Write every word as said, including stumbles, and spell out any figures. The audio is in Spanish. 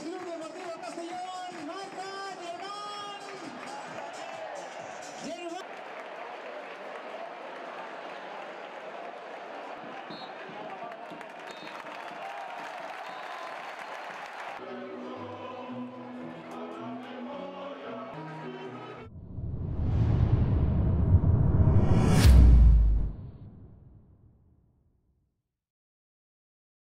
Deportivo Castellón, marca Germán. Germán.